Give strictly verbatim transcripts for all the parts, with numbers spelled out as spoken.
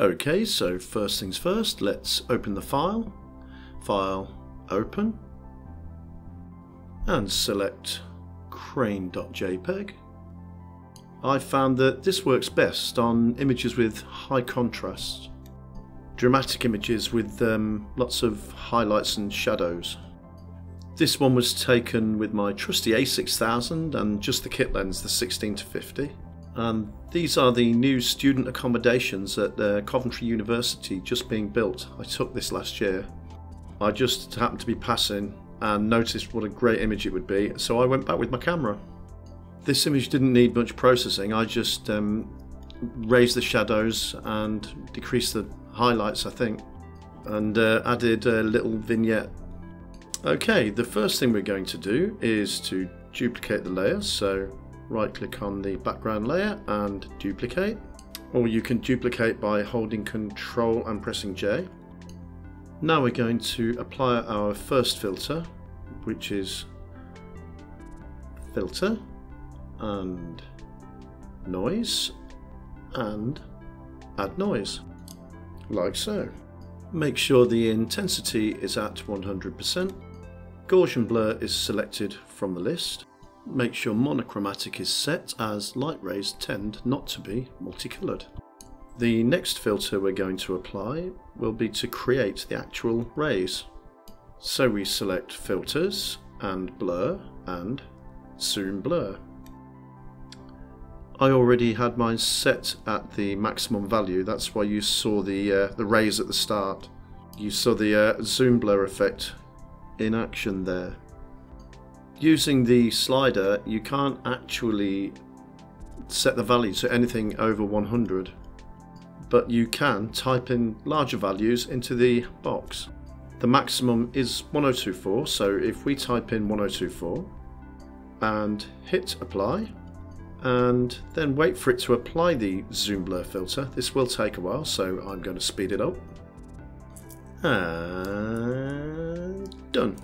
Okay, so first things first, let's open the file, file, open, and select crane dot J P G. I found that this works best on images with high contrast, dramatic images with um, lots of highlights and shadows. This one was taken with my trusty A six thousand and just the kit lens, the sixteen to fifty. And these are the new student accommodations at uh, Coventry University just being built. I took this last year. I just happened to be passing and noticed what a great image it would be, so I went back with my camera. This image didn't need much processing. I just um, raised the shadows and decreased the highlights, I think, and uh, added a little vignette. Okay, the first thing we're going to do is to duplicate the layer, so right click on the background layer and duplicate, or you can duplicate by holding Control and pressing J. Now we're going to apply our first filter, which is filter and noise, and add noise, like so. Make sure the intensity is at one hundred percent. Gaussian blur is selected from the list. Make sure monochromatic is set, as light rays tend not to be multicoloured. The next filter we're going to apply will be to create the actual rays. So we select filters and blur and zoom blur. I already had mine set at the maximum value, that's why you saw the, uh, the rays at the start. You saw the uh, zoom blur effect in action there. Using the slider, you can't actually set the value to anything over one hundred, but you can type in larger values into the box. The maximum is one oh two four, so if we type in one oh two four and hit apply, and then wait for it to apply the zoom blur filter. This will take a while, so I'm going to speed it up. And done.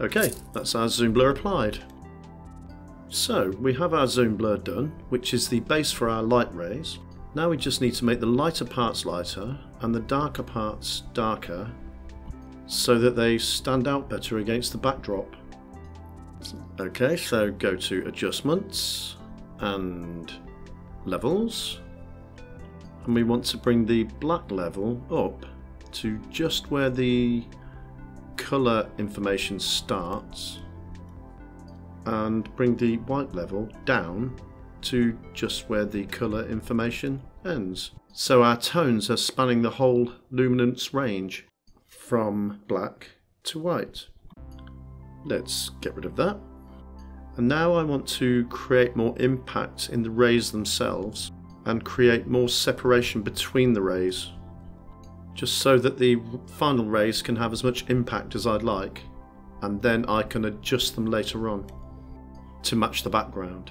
Okay, that's our zoom blur applied. So we have our zoom blur done, which is the base for our light rays. Now we just need to make the lighter parts lighter and the darker parts darker so that they stand out better against the backdrop. Okay, so go to adjustments and levels, and we want to bring the black level up to just where the color information starts and bring the white level down to just where the color information ends. So our tones are spanning the whole luminance range from black to white. Let's get rid of that. And now I want to create more impact in the rays themselves and create more separation between the rays, just so that the final rays can have as much impact as I'd like, and then I can adjust them later on to match the background.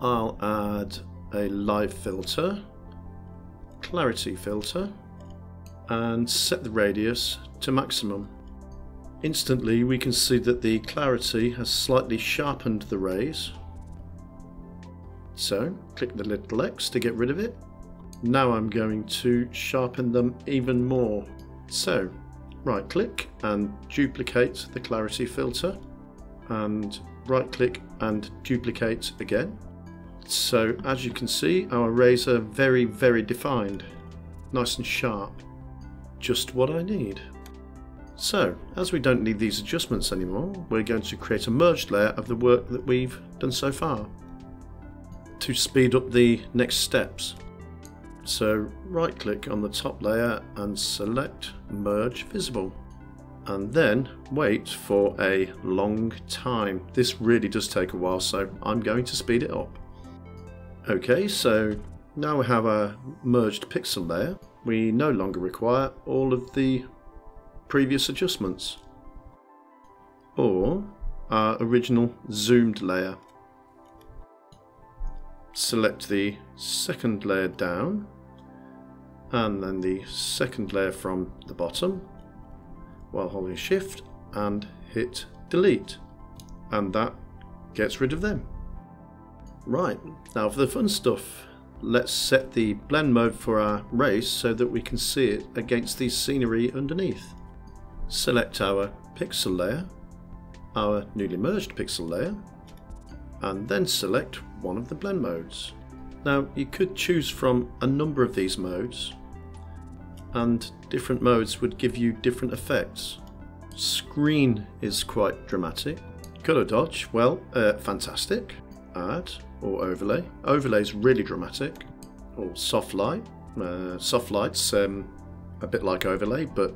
I'll add a live filter, clarity filter, and set the radius to maximum. Instantly we can see that the clarity has slightly sharpened the rays. So click the little X to get rid of it. Now I'm going to sharpen them even more. So right click and duplicate the clarity filter, and right click and duplicate again. So as you can see, our rays are very very defined, nice and sharp, just what I need. So, as we don't need these adjustments anymore, we're going to create a merged layer of the work that we've done so far to speed up the next steps. So, right click on the top layer and select Merge Visible, and then wait for a long time. This really does take a while, so I'm going to speed it up. Okay, so now we have our merged pixel layer. We no longer require all of the previous adjustments or our original zoomed layer. Select the second layer down and then the second layer from the bottom while holding shift and hit delete, and that gets rid of them. Right, now for the fun stuff, let's set the blend mode for our race so that we can see it against the scenery underneath. Select our pixel layer, our newly merged pixel layer, and then select one of the blend modes. Now you could choose from a number of these modes, and different modes would give you different effects. Screen is quite dramatic. Colour dodge, well, uh, fantastic. Add or overlay. Overlay is really dramatic. Or soft light. Uh, soft light's um, a bit like overlay, but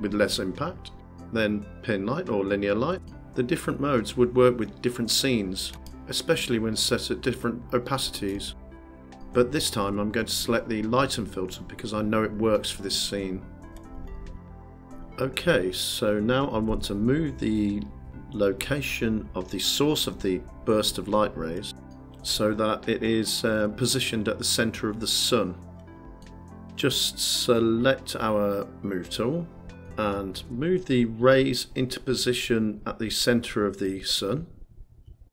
with less impact. Then pin light or linear light. The different modes would work with different scenes, especially when set at different opacities. But this time I'm going to select the lighten filter because I know it works for this scene. Okay, so now I want to move the location of the source of the burst of light rays so that it is uh, positioned at the center of the sun. Just select our move tool and move the rays into position at the center of the sun.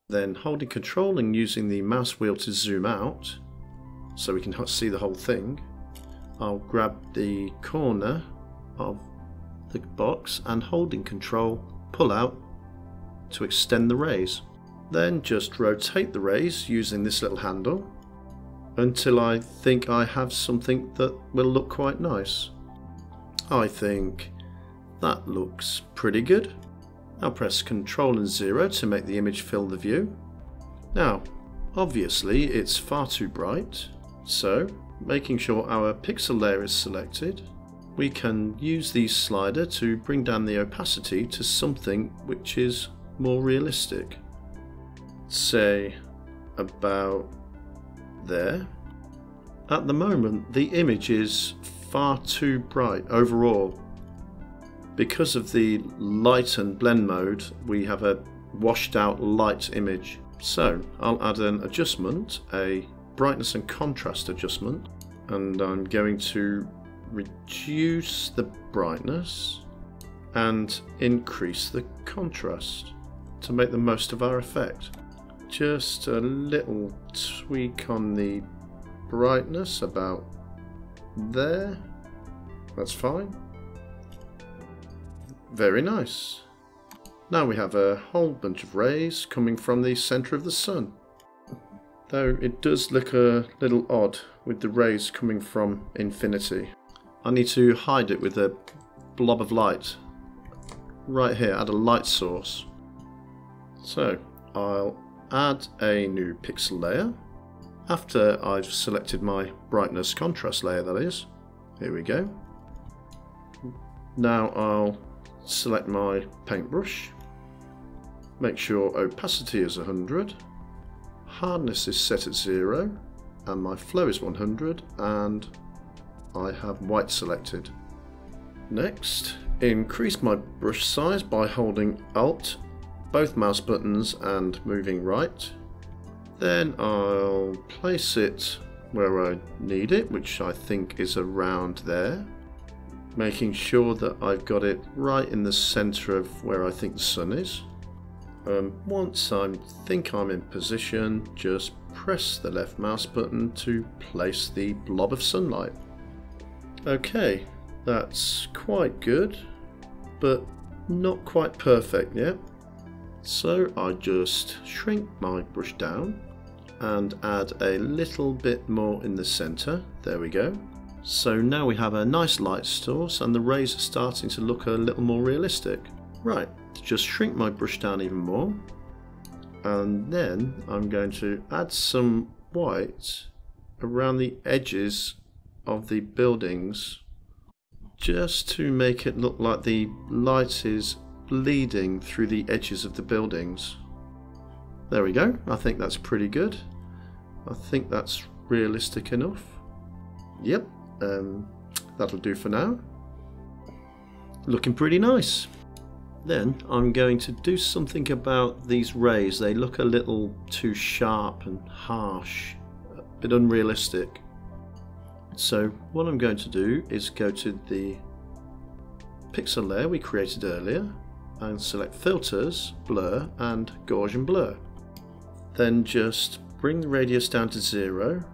Then holding control and using the mouse wheel to zoom out so we can see the whole thing, I'll grab the corner of the box and holding control pull out to extend the rays. Then just rotate the rays using this little handle until I think I have something that will look quite nice. I think that looks pretty good. I'll press Ctrl and zero to make the image fill the view. Now obviously it's far too bright, so making sure our pixel layer is selected, we can use the slider to bring down the opacity to something which is more realistic. Say about there. At the moment the image is far too bright overall. Because of the light and blend mode, we have a washed out light image. So I'll add an adjustment, a brightness and contrast adjustment, and I'm going to reduce the brightness and increase the contrast to make the most of our effect. Just a little tweak on the brightness about there. That's fine. Very nice. Now we have a whole bunch of rays coming from the centre of the sun. Though it does look a little odd with the rays coming from infinity. I need to hide it with a blob of light. Right here, add a light source. So I'll add a new pixel layer. After I've selected my brightness contrast layer, that is. Here we go. Now I'll select my paintbrush, make sure opacity is one hundred, hardness is set at zero, and my flow is one hundred, and I have white selected. Next, increase my brush size by holding Alt, both mouse buttons, and moving right. Then I'll place it where I need it, which I think is around there. Making sure that I've got it right in the centre of where I think the sun is. Um, once I think I'm in position, just press the left mouse button to place the blob of sunlight. Okay, that's quite good, but not quite perfect yet. So I just shrink my brush down and add a little bit more in the centre. There we go. So now we have a nice light source and the rays are starting to look a little more realistic. Right, just shrink my brush down even more, and then I'm going to add some white around the edges of the buildings just to make it look like the light is bleeding through the edges of the buildings. There we go, I think that's pretty good. I think that's realistic enough. Yep. Um, that'll do for now. Looking pretty nice. Then I'm going to do something about these rays. They look a little too sharp and harsh, a bit unrealistic. So what I'm going to do is go to the pixel layer we created earlier and select filters, blur and Gaussian blur. Then just bring the radius down to zero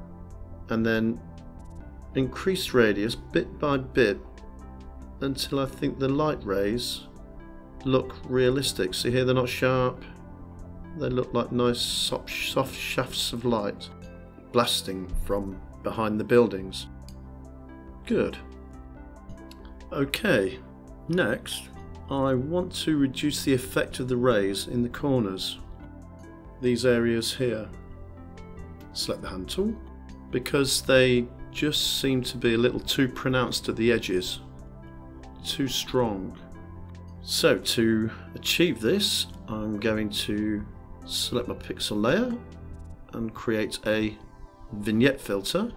and then increase radius bit by bit until I think the light rays look realistic. See here, they're not sharp, they look like nice soft, soft shafts of light blasting from behind the buildings. Good. Okay, next I want to reduce the effect of the rays in the corners, these areas here. Select the hand tool, because they just seem to be a little too pronounced at the edges, too strong. So to achieve this, I'm going to select my pixel layer and create a vignette filter.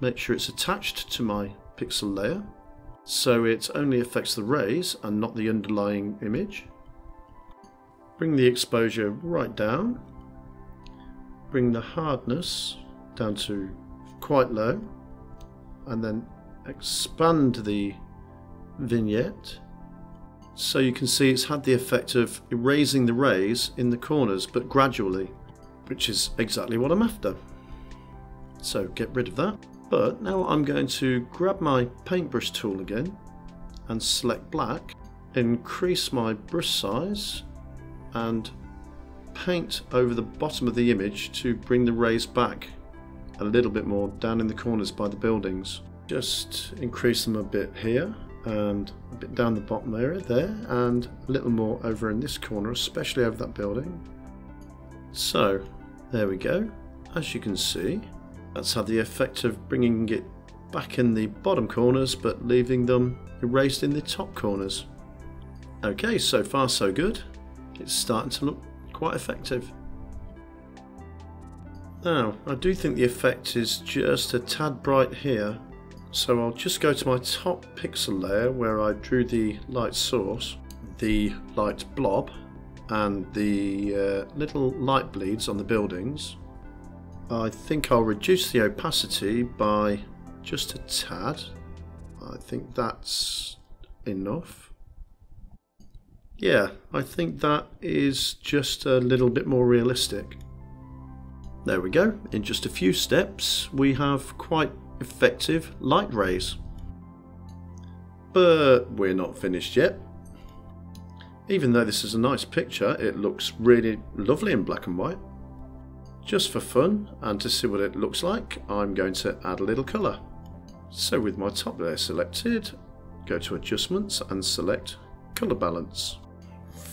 Make sure it's attached to my pixel layer so it only affects the rays and not the underlying image. Bring the exposure right down, bring the hardness down to quite low, and then expand the vignette so you can see it's had the effect of erasing the rays in the corners, but gradually, which is exactly what I'm after. So get rid of that. But now I'm going to grab my paintbrush tool again and select black, increase my brush size and paint over the bottom of the image to bring the rays back a little bit more down in the corners by the buildings. Just increase them a bit here and a bit down the bottom area there, and a little more over in this corner, especially over that building. So there we go. As you can see, that's had the effect of bringing it back in the bottom corners but leaving them erased in the top corners. Okay, so far so good. It's starting to look quite effective. Now, I do think the effect is just a tad bright here, so I'll just go to my top pixel layer where I drew the light source, the light blob, and the uh, little light bleeds on the buildings. I think I'll reduce the opacity by just a tad. I think that's enough. Yeah, I think that is just a little bit more realistic. There we go. In just a few steps we have quite effective light rays. But we're not finished yet. Even though this is a nice picture, it looks really lovely in black and white. Just for fun and to see what it looks like, I'm going to add a little colour. So with my top layer selected, go to Adjustments and select Colour Balance.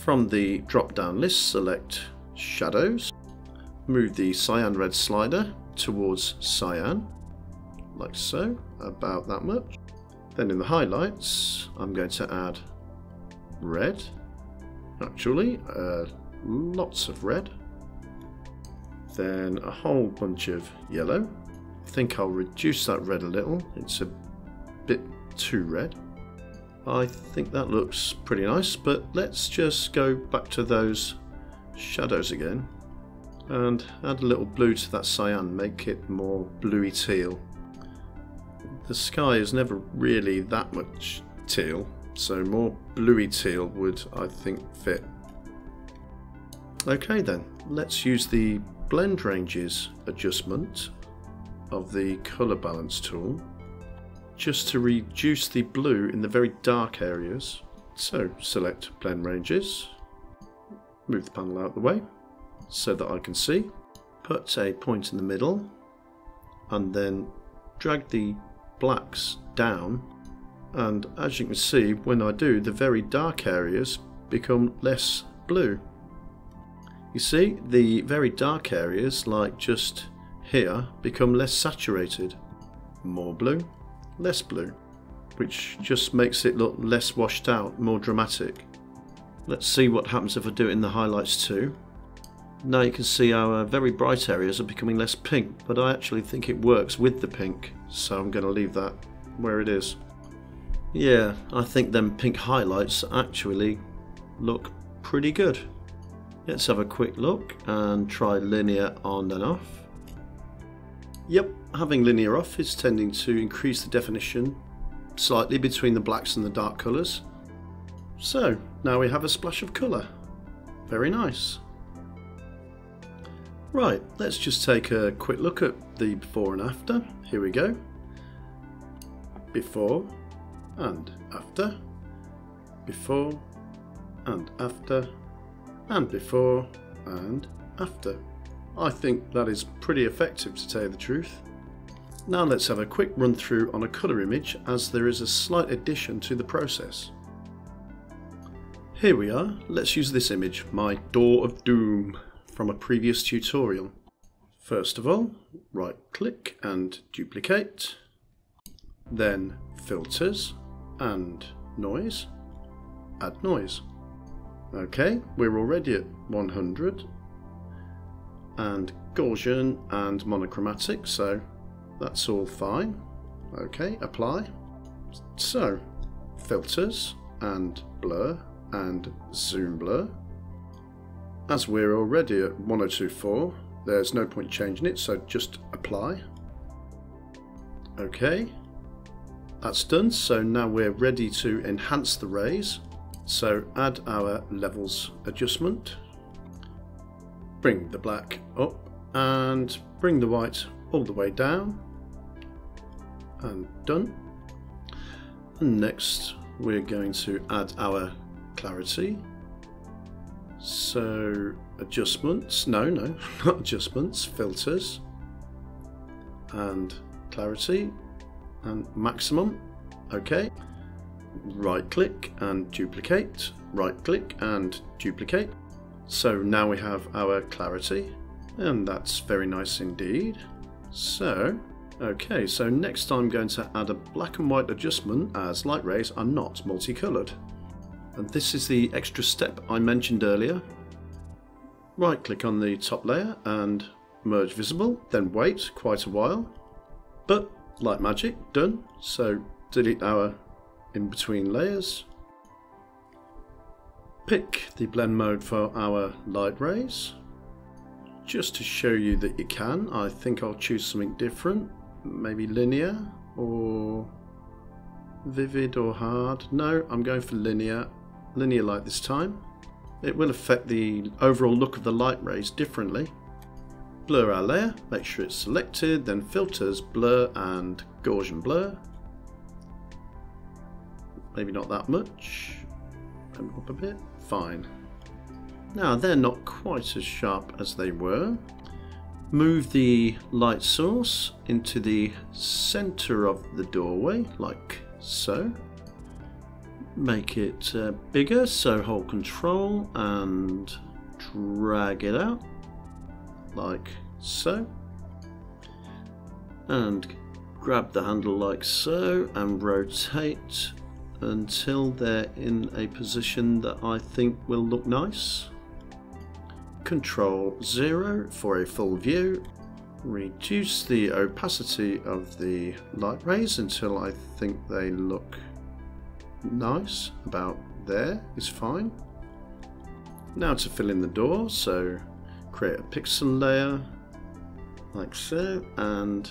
From the drop down list select Shadows, move the cyan red slider towards cyan, like so, about that much. Then in the highlights I'm going to add red, actually uh, lots of red. Then a whole bunch of yellow. I think I'll reduce that red a little, it's a bit too red. I think that looks pretty nice, but let's just go back to those shadows again and add a little blue to that cyan, make it more bluey teal. The sky is never really that much teal, so more bluey teal would, I think, fit. Okay then, let's use the Blend Ranges adjustment of the Colour Balance tool just to reduce the blue in the very dark areas. So select Blend Ranges, move the panel out of the way so that I can see, put a point in the middle and then drag the blacks down, and as you can see when I do, the very dark areas become less blue. You see, the very dark areas, like just here, become less saturated. More blue, less blue, which just makes it look less washed out, more dramatic. Let's see what happens if I do it in the highlights too. Now you can see our very bright areas are becoming less pink, but I actually think it works with the pink, so I'm going to leave that where it is. Yeah, I think them pink highlights actually look pretty good. Let's have a quick look and try linear on and off. Yep, having linear off is tending to increase the definition slightly between the blacks and the dark colours. So now we have a splash of colour. Very nice. Right, let's just take a quick look at the before and after. Here we go. Before and after. Before and after. And before and after. I think that is pretty effective, to tell you the truth. Now let's have a quick run through on a colour image, as there is a slight addition to the process. Here we are. Let's use this image, my Door of Doom, from a previous tutorial. First of all, right click and duplicate, then filters and noise, add noise. Okay, we're already at one hundred and Gaussian and monochromatic, so that's all fine. Okay, apply. So filters and blur and zoom blur. As we're already at one oh two point four, there's no point changing it, so just apply. Okay, that's done. So now we're ready to enhance the rays. So add our levels adjustment. Bring the black up and bring the white all the way down. And done. And next we're going to add our clarity. So adjustments, no, no, not adjustments, filters and clarity and maximum. Okay, right click and duplicate, right click and duplicate. So now we have our clarity, and that's very nice indeed. So, okay, so next I'm going to add a black and white adjustment, as light rays are not multicoloured. And this is the extra step I mentioned earlier. Right click on the top layer and merge visible, then wait quite a while. But like magic, done. So delete our in between layers. Pick the blend mode for our light rays. Just to show you that you can, I think I'll choose something different. Maybe linear or vivid or hard. No, I'm going for linear. Linear light this time. It will affect the overall look of the light rays differently. Blur our layer, make sure it's selected, then filters, blur and Gaussian blur. Maybe not that much. And up a bit. Fine. Now they're not quite as sharp as they were. Move the light source into the center of the doorway, like so. Make it uh, bigger, so hold control and drag it out like so, and grab the handle like so and rotate until they're in a position that I think will look nice. Control zero for a full view. Reduce the opacity of the light rays until I think they look nice. About there is fine. Now to fill in the door, so create a pixel layer like so and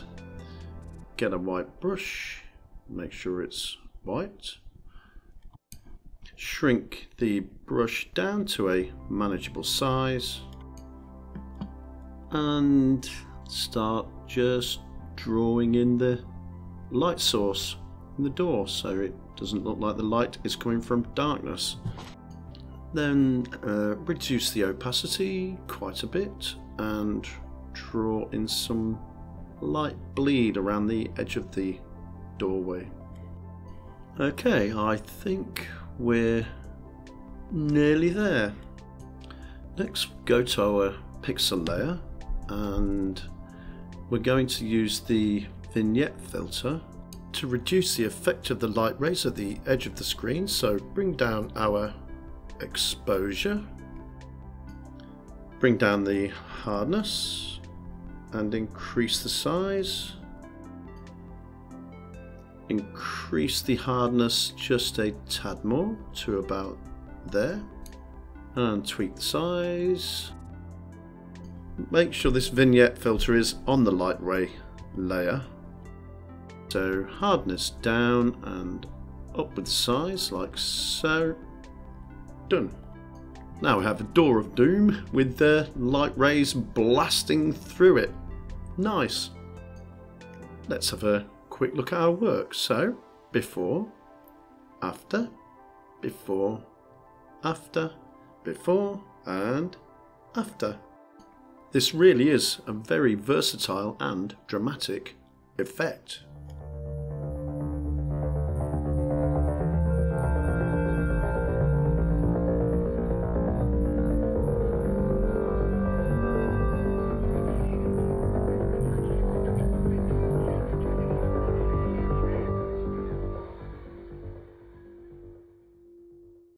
get a white brush, make sure it's white. Shrink the brush down to a manageable size and start just drawing in the light source in the door, so it doesn't look like the light is coming from darkness. Then uh, reduce the opacity quite a bit and draw in some light bleed around the edge of the doorway. Okay, I think we're nearly there. Next, go to our pixel layer and we're going to use the vignette filter to reduce the effect of the light rays at the edge of the screen. So bring down our exposure, bring down the hardness and increase the size. Increase the hardness just a tad more to about there and tweak the size. Make sure this vignette filter is on the light ray layer. So hardness down and up with size like so. Done. Now we have a Door of Doom with the light rays blasting through it. Nice. Let's have a quick look at our work. So, before, after, before, after, before, and after. This really is a very versatile and dramatic effect.